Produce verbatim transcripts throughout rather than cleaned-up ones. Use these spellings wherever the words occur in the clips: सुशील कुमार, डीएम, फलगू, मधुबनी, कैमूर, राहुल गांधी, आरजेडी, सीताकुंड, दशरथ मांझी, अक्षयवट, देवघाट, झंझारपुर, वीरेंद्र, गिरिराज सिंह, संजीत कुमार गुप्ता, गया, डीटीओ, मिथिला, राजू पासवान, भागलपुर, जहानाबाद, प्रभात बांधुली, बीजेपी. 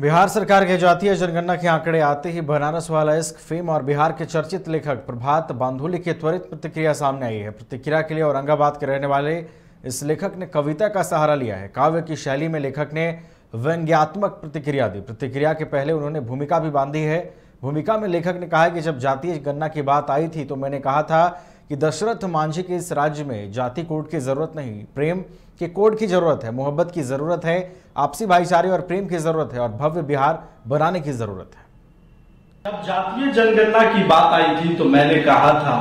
बिहार सरकार के जातीय जनगणना के आंकड़े आते ही बनारस वाला इश्क, फेम और बिहार के चर्चित लेखक प्रभात बांधुली की त्वरित प्रतिक्रिया सामने आई है। प्रतिक्रिया के लिए औरंगाबाद के रहने वाले इस लेखक ने कविता का सहारा लिया है। काव्य की शैली में लेखक ने व्यंग्यात्मक प्रतिक्रिया दी। प्रतिक्रिया के पहले उन्होंने भूमिका भी बांधी है। भूमिका में लेखक ने कहा कि जब जातीय जनगणना की बात आई थी तो मैंने कहा था कि दशरथ मांझी के इस राज्य में जाति कोड की जरूरत नहीं, प्रेम के कोड की जरूरत है, मोहब्बत की जरूरत है, आपसी भाईचारे और प्रेम की जरूरत है और भव्य बिहार बनाने की जरूरत है। जब जातीय जनगणना की बात आई थी तो मैंने कहा था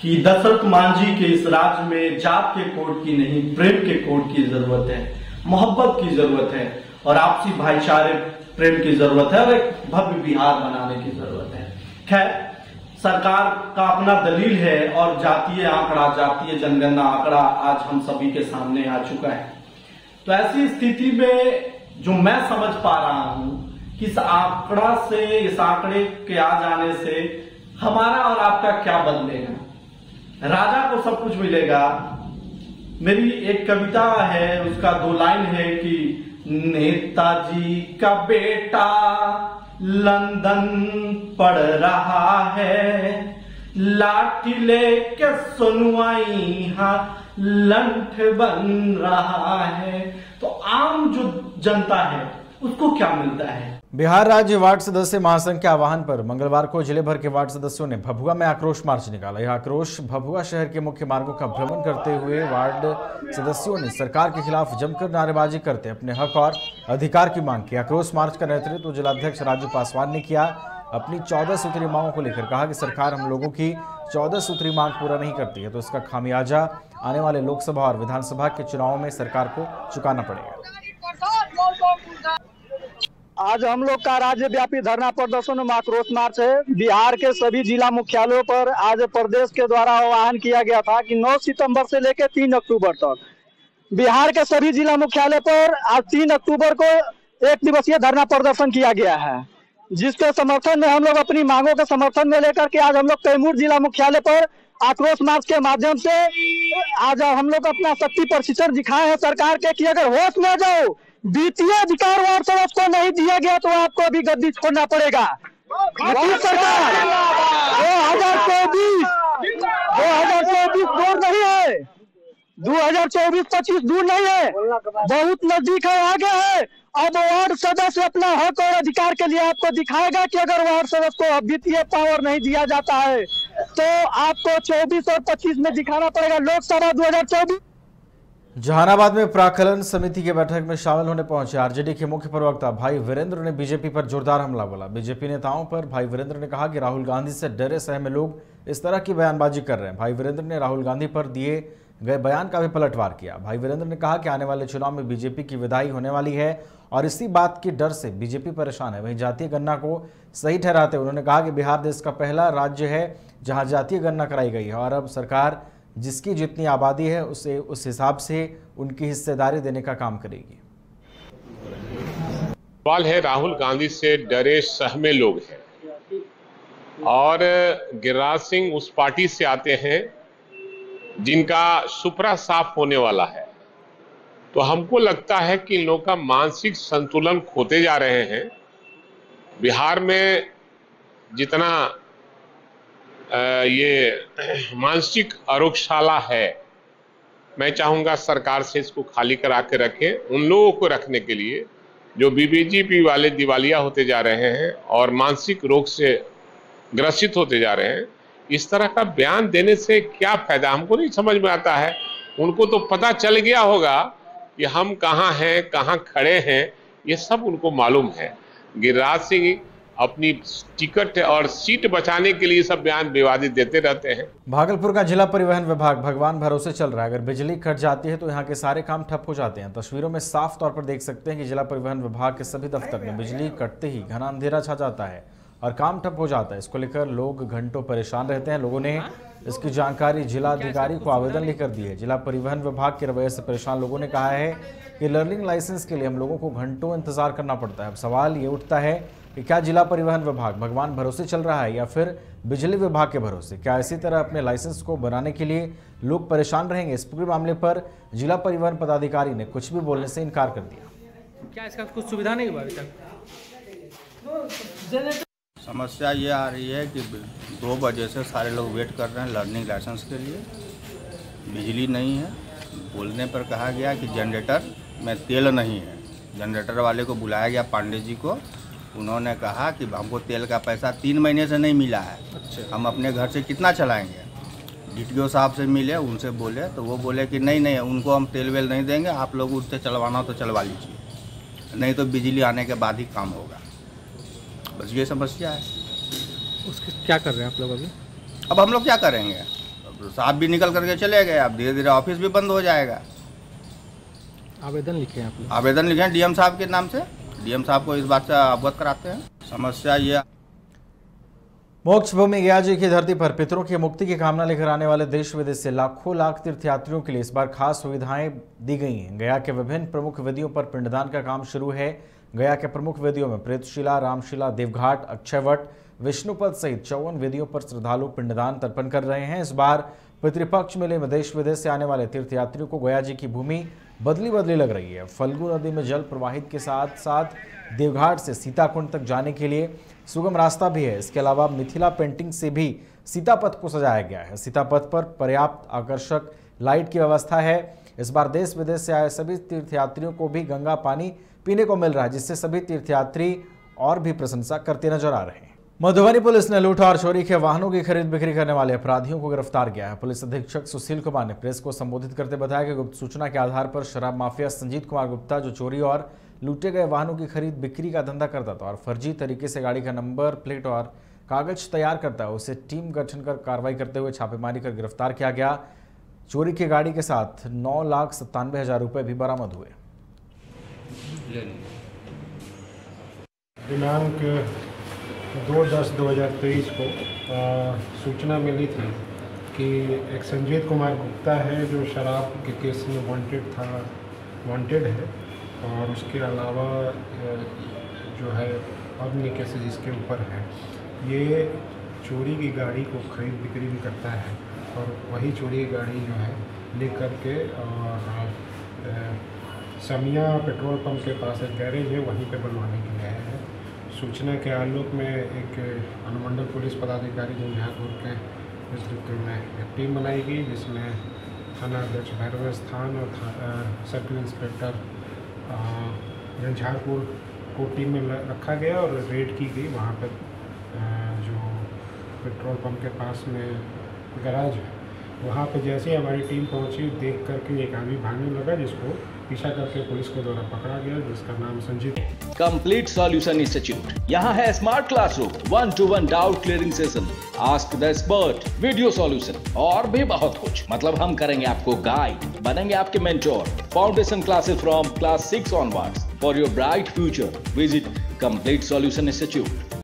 कि दशरथ मांझी के इस राज्य में जात के कोड की नहीं, प्रेम के कोड की जरूरत है, मोहब्बत की जरूरत है और आपसी भाईचारे प्रेम की जरूरत है और एक भव्य बिहार बनाने की जरूरत है। खैर, सरकार का अपना दलील है और जातीय आंकड़ा, जातीय जनगणना आंकड़ा आज हम सभी के सामने आ चुका है। तो ऐसी स्थिति में जो मैं समझ पा रहा हूं कि इस आंकड़ा से, इस आंकड़े के आ जाने से हमारा और आपका क्या बदलेगा। राजा को सब कुछ मिलेगा। मेरी एक कविता है, उसका दो लाइन है कि नेताजी का बेटा लंदन पढ़ रहा है, लाठी लेके सुनवाई हा लंठ बन रहा है। तो आम जो जनता है उसको क्या मिलता है। बिहार राज्य वार्ड सदस्य महासंघ के आह्वान पर मंगलवार को जिले भर के वार्ड सदस्यों ने भभुआ में आक्रोश मार्च निकाला। यह आक्रोश भभुआ शहर के मुख्य मार्गों का भ्रमण करते हुए वार्ड सदस्यों ने सरकार के खिलाफ जमकर नारेबाजी करते अपने हक और अधिकार की मांग की। आक्रोश मार्च का नेतृत्व तो जिलाध्यक्ष राजू पासवान ने किया। अपनी चौदह सूत्री मांगों को लेकर कहा कि सरकार हम लोगों की चौदह सूत्री मांग पूरा नहीं करती है तो इसका खामियाजा आने वाले लोकसभा और विधानसभा के चुनावों में सरकार को चुकाना पड़ेगा। आज हम लोग का राज्यव्यापी धरना प्रदर्शन में आक्रोश मार्च है। बिहार के सभी जिला मुख्यालयों पर आज प्रदेश के द्वारा आह्वान किया गया था कि नौ सितंबर से लेकर तीन अक्टूबर तक बिहार के सभी जिला मुख्यालय पर आज तीन अक्टूबर को एक दिवसीय धरना प्रदर्शन किया गया है, जिसके समर्थन में हम लोग अपनी मांगों के समर्थन में लेकर के आज हम लोग कैमूर जिला मुख्यालय पर आक्रोश मार्च के माध्यम से आज हम लोग अपना शक्ति प्रशिक्षण दिखाए हैं सरकार के कि अगर होश में जाओ, वित्तीय अधिकार वार्ड सदस्य को नहीं दिया गया तो आपको अभी गद्दी छोड़ना पड़ेगा। नीतीश सरकार दो हजार चौबीस दो हजार चौबीस दूर नहीं है, दो हजार चौबीस पच्चीस दूर नहीं है, बहुत नजदीक है, आगे है। अब वार्ड सदस्य अपना हक और अधिकार के लिए आपको दिखाएगा कि अगर वार्ड सदस्य को वित्तीय पावर नहीं दिया जाता है तो आपको चौबीस और पच्चीस में दिखाना पड़ेगा लोकसभा दो हजार चौबीस। जहानाबाद में प्राकलन समिति की बैठक में शामिल होने पहुंचे आरजेडी के मुख्य प्रवक्ता भाई वीरेंद्र ने बीजेपी पर जोरदार हमला बोला। बीजेपी नेताओं पर भाई वीरेंद्र ने कहा कि राहुल गांधी से डरे सहमे लोग इस तरह की बयानबाजी कर रहे हैं। भाई वीरेंद्र ने राहुल गांधी पर दिए गए बयान का भी पलटवार किया। भाई वीरेंद्र ने कहा कि आने वाले चुनाव में बीजेपी की विदाई होने वाली है और इसी बात की डर से बीजेपी परेशान है। वहीं जातीय गणना को सही ठहराते उन्होंने कहा कि बिहार देश का पहला राज्य है जहां जातीय गणना कराई गई है और अब सरकार जिसकी जितनी आबादी है उसे उस हिसाब से उनकी हिस्सेदारी देने का काम करेगी। सवाल है, राहुल गांधी से डरे सहमे लोग हैं और गिरिराज सिंह उस पार्टी से आते हैं जिनका सुपरा साफ होने वाला है। तो हमको लगता है कि इन लोगों का मानसिक संतुलन खोते जा रहे हैं। बिहार में जितना ये मानसिक आरोग्यशाला है, मैं चाहूँगा सरकार से इसको खाली करा के रखें उन लोगों को रखने के लिए जो बीजेपी वाले दिवालिया होते जा रहे हैं और मानसिक रोग से ग्रसित होते जा रहे हैं। इस तरह का बयान देने से क्या फायदा, हमको नहीं समझ में आता है। उनको तो पता चल गया होगा कि हम कहाँ हैं, कहाँ खड़े हैं, ये सब उनको मालूम है। गिरिराज सिंह अपनी टिकट और सीट बचाने के लिए सब बयान विवादित देते रहते हैं। भागलपुर का जिला परिवहन विभाग भगवान भरोसे चल रहा है। अगर बिजली कट जाती है तो यहाँ के सारे काम ठप हो जाते हैं। तस्वीरों में साफ तौर पर देख सकते हैं कि जिला परिवहन विभाग के सभी दफ्तर में बिजली कटते ही घना अंधेरा छा जाता है और काम ठप हो जाता है। इसको लेकर लोग घंटों परेशान रहते हैं। लोगों ने इसकी जानकारी जिलाधिकारी को आवेदन लिखकर दी है। जिला परिवहन विभाग के रवैये से परेशान लोगों ने कहा है कि लर्निंग लाइसेंस के लिए हम लोगों को घंटों इंतजार करना पड़ता है। अब सवाल ये उठता है कि क्या जिला परिवहन विभाग भगवान भरोसे चल रहा है या फिर बिजली विभाग के भरोसे? क्या इसी तरह अपने लाइसेंस को बनाने के लिए लोग परेशान रहेंगे? इस पूरे मामले पर जिला परिवहन पदाधिकारी ने कुछ भी बोलने से इनकार कर दिया। क्या इसका कुछ सुविधा नहीं हुआ अभी तक? समस्या ये आ रही है कि दो बजे से सारे लोग वेट कर रहे हैं लर्निंग लाइसेंस के लिए। बिजली नहीं है। बोलने पर कहा गया कि जनरेटर में तेल नहीं है। जनरेटर वाले को बुलाया गया पांडे जी को। उन्होंने कहा कि हमको तेल का पैसा तीन महीने से नहीं मिला है। अच्छा। हम अपने घर से कितना चलाएंगे? डीटीओ साहब से मिले, उनसे बोले तो वो बोले कि नहीं नहीं उनको हम तेल वेल नहीं देंगे, आप लोग उससे चलवाना तो चलवा लीजिए, नहीं तो बिजली आने के बाद ही काम होगा। बस ये समस्या है। उसके क्या कर रहे हैं आप लोग अभी? अब हम लोग क्या करेंगे? साहब भी निकल करके चले गए, अब धीरे धीरे ऑफिस भी बंद हो जाएगा। आवेदन लिखे आप लोग? आवेदन लिखे डीएम साहब के नाम से। डीएम साहब को इस बात से अवगत कराते हैं। समस्या यह। मोक्ष भूमि गया जी की धरती पर पितरों की मुक्ति की कामना लेकर आने वाले देश विदेश से लाखों लाख तीर्थयात्रियों के लिए इस बार खास सुविधाएं दी गई हैं। गया के विभिन्न प्रमुख वेदियों पर पिंडदान का काम शुरू है। गया के प्रमुख वेदियों में प्रेतशिला, रामशिला, देवघाट, अक्षयवट, विष्णुपद सहित चौवन वेदियों पर श्रद्धालु पिंडदान तर्पण कर रहे हैं। इस बार पितृपक्ष मेले में देश विदेश से आने वाले तीर्थयात्रियों को गया जी की भूमि बदली बदली लग रही है। फलगू नदी में जल प्रवाहित के साथ साथ देवघाट से सीताकुंड तक जाने के लिए सुगम रास्ता भी है। इसके अलावा मिथिला पेंटिंग से भी सीतापथ को सजाया गया है। सीतापथ पर पर्याप्त आकर्षक लाइट की व्यवस्था है। इस बार देश विदेश से आए सभी तीर्थयात्रियों को भी गंगा पानी पीने को मिल रहा है, जिससे सभी तीर्थयात्री और भी प्रशंसा करते नजर आ रहे हैं। मधुबनी पुलिस ने लूट और चोरी के वाहनों की खरीद बिक्री करने वाले अपराधियों को गिरफ्तार किया है। पुलिस अधीक्षक सुशील कुमार ने प्रेस को संबोधित करते बताया कि गुप्त सूचना के आधार पर शराब माफिया संजीत कुमार गुप्ता, जो चोरी और लूटे गए वाहनों की खरीद बिक्री का धंधा करता था और फर्जी तरीके से गाड़ी का नंबर प्लेट और कागज तैयार करता है, उसे टीम गठन कर कार्रवाई करते हुए छापेमारी कर गिरफ्तार किया गया। चोरी की गाड़ी के साथ नौ लाख सत्तानवे हजार रुपये भी बरामद हुए। दिनांक दो दस दो हज़ार तेईस को आ, सूचना मिली थी कि एक संजीत कुमार गुप्ता है जो शराब के केस में वांटेड था वांटेड है और उसके अलावा जो है अग्नि केसेज इसके ऊपर है। ये चोरी की गाड़ी को खरीद बिक्री भी करता है और वही चोरी की गाड़ी जो है लेकर के और समिया पेट्रोल पंप के पास एक गैरेज है, वहीं पे बनवाने के लिए है। सूचना के आलोक में एक अनुमंडल पुलिस पदाधिकारी झंझारपुर के नेतृत्व में एक टीम बनाई गई, जिसमें थाना अध्यक्ष भैरव स्थान और सर्कल इंस्पेक्टर झंझारपुर को टीम में रखा गया और रेड की गई। वहाँ पर जो पेट्रोल पंप के पास में गैराज है, वहाँ पर जैसे ही हमारी टीम पहुँची देख करके एक आदमी भागने लगा, जिसको पीछा करके पुलिस के द्वारा पकड़ा गया, जिसका नाम संजीत। Complete solution institute. यहाँ है smart classroom, one to one doubt clearing session, ask the expert, video solution और भी बहुत कुछ। मतलब हम करेंगे आपको गाइड, बनेंगे आपके mentor. Foundation classes from class six onwards for your bright future. Visit complete solution institute.